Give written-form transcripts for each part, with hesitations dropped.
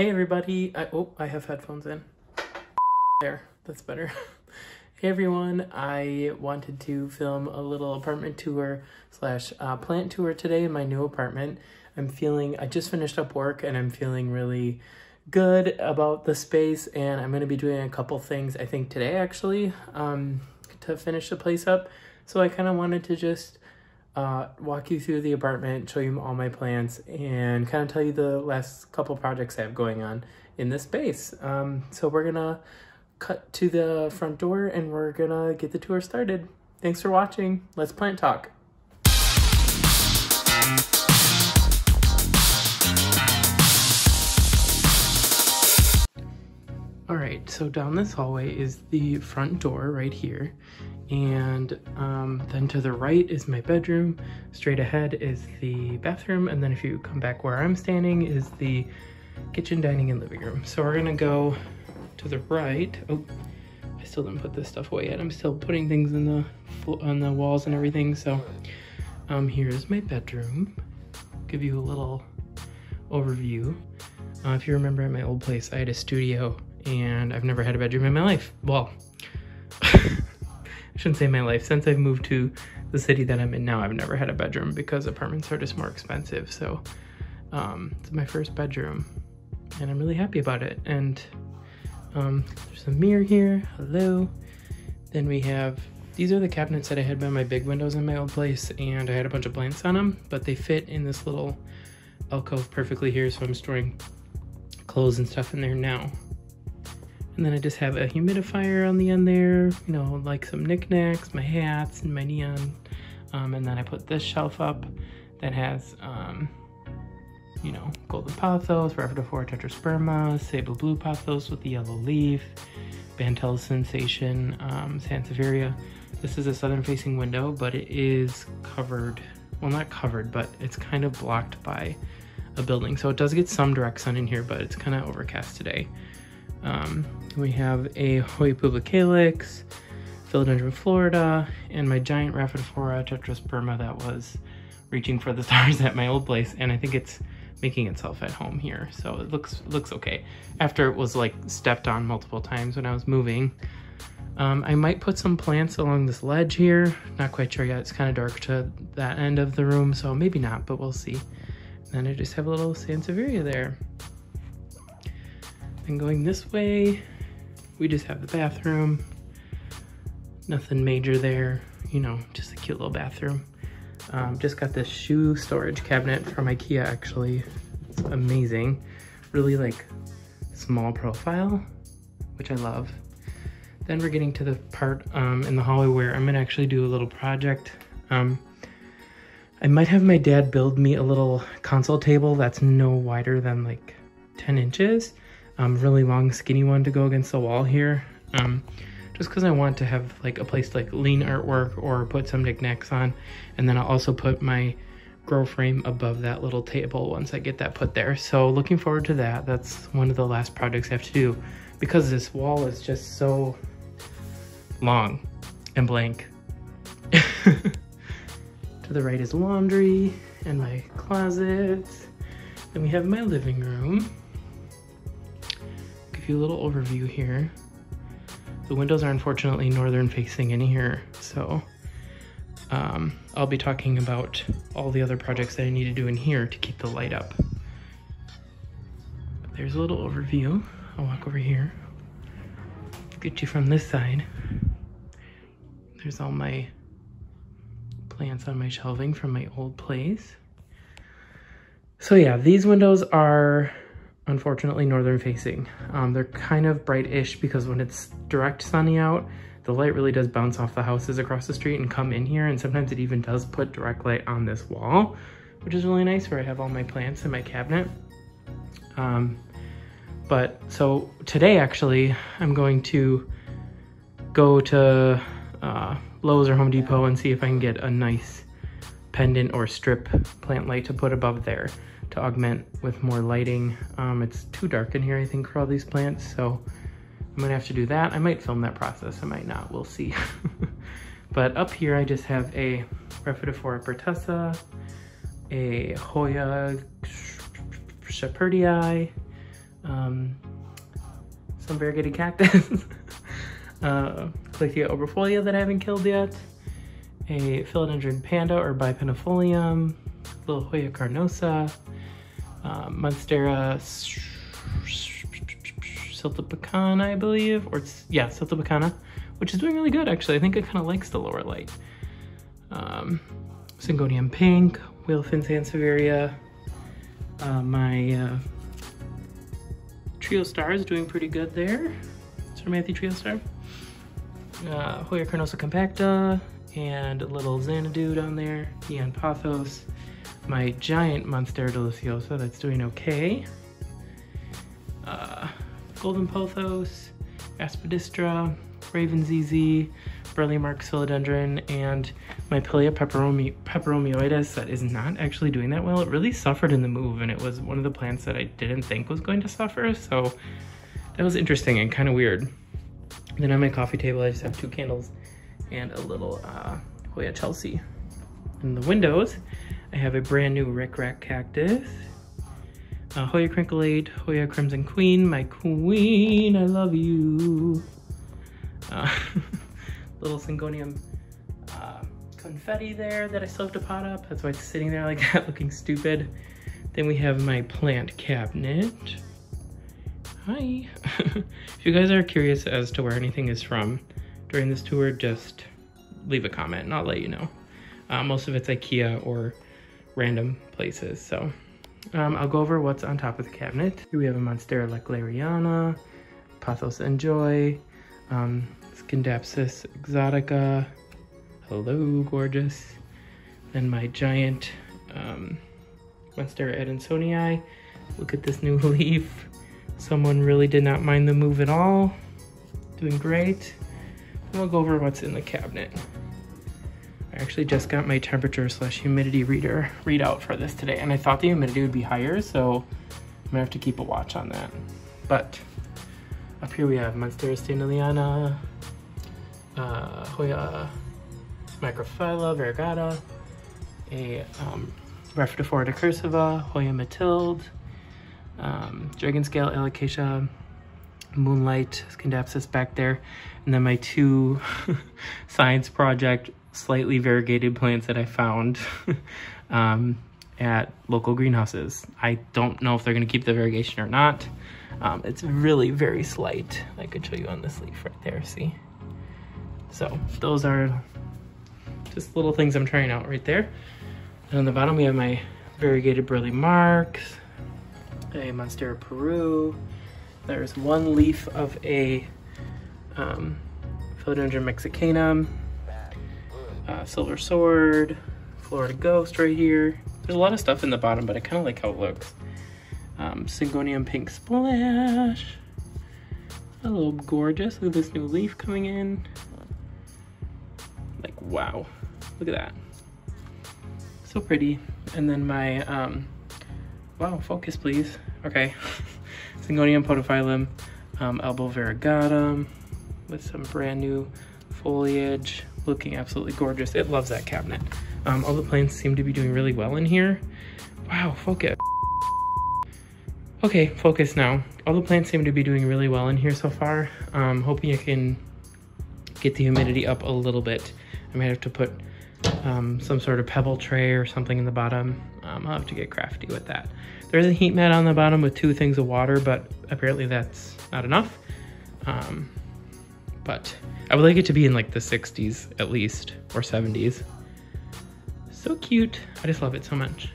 Hey everybody, I have headphones in. There, that's better. Hey everyone, I wanted to film a little apartment tour slash plant tour today in my new apartment. I just finished up work and I'm feeling really good about the space, and I'm gonna be doing a couple things I think today actually to finish the place up. So I kind of wanted to just walk you through the apartment, show you all my plants, and kind of tell you the last couple projects I have going on in this space. So we're gonna cut to the front door and we're gonna get the tour started. Thanks for watching. Let's plant talk. All right, so down this hallway is the front door right here. And then to the right is my bedroom, straight ahead is the bathroom, and then if you come back where I'm standing is the kitchen, dining, and living room. So we're gonna go to the right. Oh, I still didn't put this stuff away yet. I'm still putting things in on the walls and everything. So here's my bedroom. Give you a little overview. If you remember at my old place, I had a studio and I've never had a bedroom in my life. Well, I shouldn't say my life. Since I've moved to the city that I'm in now, I've never had a bedroom because apartments are just more expensive. So it's my first bedroom and I'm really happy about it. And there's a mirror here, hello. Then we have, these are the cabinets that I had by my big windows in my old place, and I had a bunch of plants on them, but they fit in this little alcove perfectly here. So I'm storing clothes and stuff in there now. And then I just have a humidifier on the end there, you know, like some knickknacks, my hats and my neon. And then I put this shelf up that has, you know, golden pothos, Rhaphidophora tetrasperma, sable blue pothos with the yellow leaf, Bantel's sensation, Sansevieria. This is a southern facing window, but it is covered, well, not covered, but it's kind of blocked by a building. So it does get some direct sun in here, but it's kind of overcast today. We have a Hoya pubilax, Philodendron Florida, and my giant Rhaphidophora tetrasperma that was reaching for the stars at my old place, and I think it's making itself at home here, so it looks okay. After it was like stepped on multiple times when I was moving. I might put some plants along this ledge here, not quite sure yet. It's kind of dark to that end of the room, so maybe not, but we'll see. And then I just have a little Sansevieria there. And going this way, we just have the bathroom. Nothing major there, you know, just a cute little bathroom. Just got this shoe storage cabinet from IKEA actually. It's amazing. Really like small profile, which I love. Then we're getting to the part in the hallway where I'm gonna actually do a little project. I might have my dad build me a little console table that's no wider than like 10 inches. Really long skinny one to go against the wall here, just because I want to have like a place to like lean artwork or put some knickknacks on, and then I'll also put my grow frame above that little table once I get that put there. So looking forward to that. That's one of the last projects I have to do because this wall is just so long and blank. To the right is laundry and my closet. Then we have my living room. A little overview here. The windows are unfortunately northern facing in here, so I'll be talking about all the other projects that I need to do in here to keep the light up. But there's a little overview. I'll walk over here, get you from this side. There's all my plants on my shelving from my old place. So yeah, these windows are unfortunately northern facing. They're kind of bright-ish because when it's direct sunny out, the light really does bounce off the houses across the street and come in here, and sometimes it even does put direct light on this wall, which is really nice where I have all my plants in my cabinet. But so today actually, I'm going to go to Lowe's or Home Depot and see if I can get a nice pendant or strip plant light to put above there to augment with more lighting. It's too dark in here, I think, for all these plants, so I'm gonna have to do that. I might film that process, I might not, we'll see. But up here I just have a Raphidophora pertusa, a Hoya shepherdii, some variegated cactus, Clithia oberfolia that I haven't killed yet, a Philodendron panda or bipenifolium, little Hoya carnosa, Monstera siltopecana, I believe, or yeah, siltopecana, which is doing really good actually. I think it kind of likes the lower light. Syngonium pink, whalefin Sansevieria, my trio star is doing pretty good there. It's from Matthew trio star. Hoya carnosa compacta and a little Xanadu down there, Neon Pathos, my giant Monstera Deliciosa that's doing okay, Golden Pothos, Aspidistra, Raven ZZ, Burley Mark Philodendron, and my Pilea peperomioides that is not actually doing that well. It really suffered in the move, and it was one of the plants that I didn't think was going to suffer, so that was interesting and kind of weird. And then on my coffee table, I just have two candles and a little Hoya Chelsea. In the windows, I have a brand new Rick Rack cactus, Hoya Crinkle Eight, Hoya Crimson Queen, my queen, I love you. Little Syngonium confetti there that I still have to pot up. That's why it's sitting there like that, looking stupid. Then we have my plant cabinet. Hi. If you guys are curious as to where anything is from during this tour, just leave a comment and I'll let you know. Most of it's IKEA or random places. So I'll go over what's on top of the cabinet. Here we have a Monstera Lecleriana, Pathos Enjoy, Scandapsis Exotica, hello gorgeous, and my giant Monstera Adansonii. Look at this new leaf. Someone really did not mind the move at all. Doing great. And we'll go over what's in the cabinet. I actually just got my temperature/humidity readout for this today, and I thought the humidity would be higher, so I'm gonna have to keep a watch on that. But up here we have Monstera Stainilliana, Hoya Microphylla Variegata, a Raphidophora cursiva, Hoya Matilde, Dragon Scale Alacasia Moonlight, Scandapsis back there, and then my two science project slightly variegated plants that I found at local greenhouses. I don't know if they're gonna keep the variegation or not. It's really very slight. I could show you on this leaf right there, see? So those are just little things I'm trying out right there. And on the bottom we have my variegated Burley Marks, a Monstera Peru. There's one leaf of a Philodendron mexicanum, Silver Sword, Florida Ghost right here. There's a lot of stuff in the bottom, but I kind of like how it looks. Syngonium Pink Splash. A little gorgeous. Look at this new leaf coming in. Like, wow. Look at that. So pretty. And then my, wow, focus please. Okay. Syngonium Podophyllum, Elbow Variegatum with some brand new foliage. Looking absolutely gorgeous. It loves that cabinet. All the plants seem to be doing really well in here. Wow, focus. Okay, focus now. All the plants seem to be doing really well in here so far. Hoping I can get the humidity up a little bit. I might have to put some sort of pebble tray or something in the bottom. I'll have to get crafty with that. There's a heat mat on the bottom with 2 things of water, but apparently that's not enough. But I would like it to be in like the 60s at least, or 70s. So cute. I just love it so much.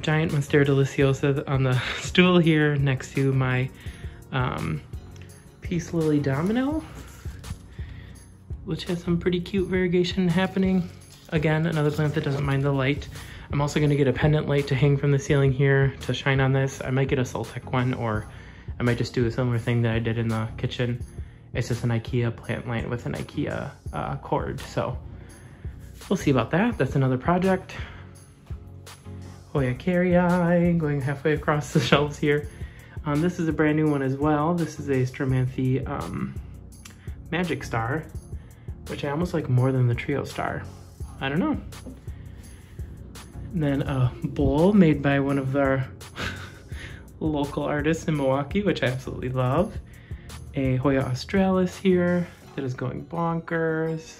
Giant Monstera Deliciosa on the stool here next to my Peace Lily Domino, which has some pretty cute variegation happening. Again, another plant that doesn't mind the light. I'm also gonna get a pendant light to hang from the ceiling here to shine on this. I might get a Soltec one, or I might just do a similar thing that I did in the kitchen. It's just an IKEA plant light with an IKEA cord, so we'll see about that. That's another project. Hoya caryi, going halfway across the shelves here. This is a brand new one as well. This is a Stromanthi Magic Star, which I almost like more than the Trio Star. I don't know. And then a bowl made by one of our local artists in Milwaukee, which I absolutely love. A Hoya australis here that is going bonkers.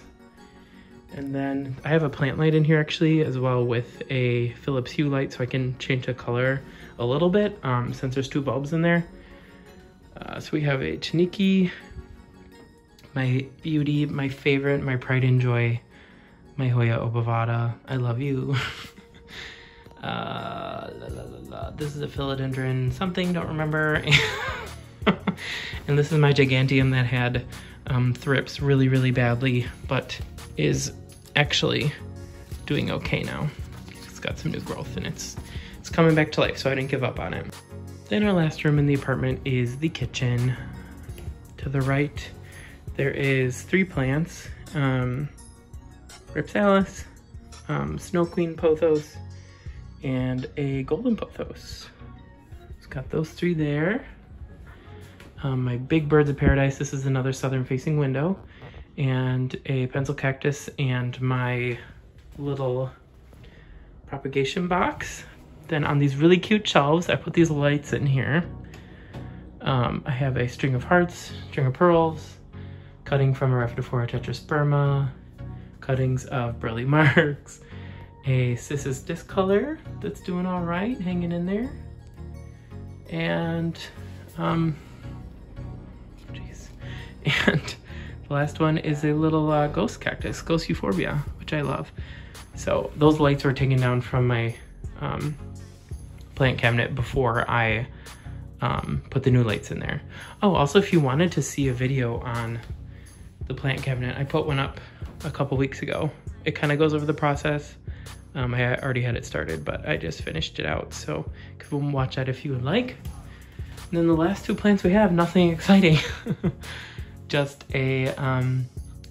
And then I have a plant light in here actually as well with a Philips Hue light, so I can change the color a little bit since there's two bulbs in there. So we have a Chiniki, my beauty, my favorite, my pride and joy, my Hoya obovata, I love you. This is a philodendron something, don't remember. And this is my gigantium that had thrips really, really badly, but is actually doing okay now. It's got some new growth and it's coming back to life, so I didn't give up on it. Then our last room in the apartment is the kitchen. To the right, there is three plants. Ripsalis, Snow Queen pothos, and a golden pothos. It's got those three there. My big birds of paradise, this is another southern facing window, and a pencil cactus, and my little propagation box. Then on these really cute shelves, I put these lights in here. I have a string of hearts, string of pearls, cutting from a Rhaphidophora tetrasperma, cuttings of Burley Marks, a Sis's discolor that's doing all right, hanging in there, and the last one is a little ghost cactus, ghost euphorbia, which I love. So those lights were taken down from my plant cabinet before I put the new lights in there. Oh, also if you wanted to see a video on the plant cabinet, I put one up a couple weeks ago. It kind of goes over the process. I already had it started, but I just finished it out. So you can watch that if you would like. And then the last two plants we have, nothing exciting. Just a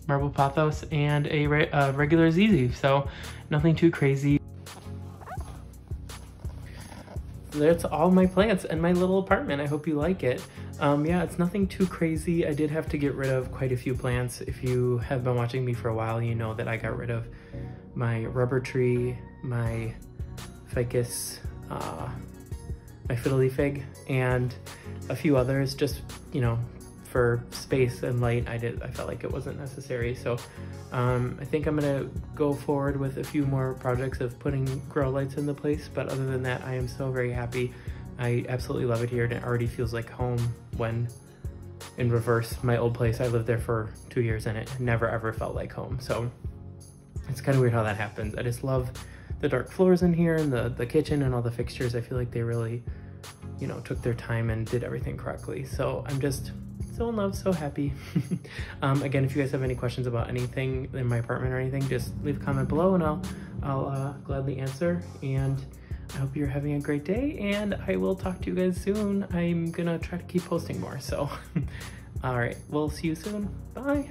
marble pothos and a regular ZZ, so nothing too crazy. That's all my plants and my little apartment. I hope you like it. Yeah, it's nothing too crazy. I did have to get rid of quite a few plants. If you have been watching me for a while, you know that I got rid of my rubber tree, my ficus, my fiddly fig, and a few others, just, you know, for space and light. I felt like it wasn't necessary. So I think I'm gonna go forward with a few more projects of putting grow lights in the place, but other than that, I am so very happy. I absolutely love it here, and it already feels like home when in reverse. My old place, I lived there for 2 years and it never ever felt like home. So it's kind of weird how that happens. I just love the dark floors in here and the kitchen and all the fixtures. I feel like they really, you know, took their time and did everything correctly. So I'm just so in love, so happy. Again, if you guys have any questions about anything in my apartment or anything, just leave a comment below and I'll gladly answer. And I hope you're having a great day, and I will talk to you guys soon. I'm gonna try to keep posting more, so. All right, we'll see you soon, bye.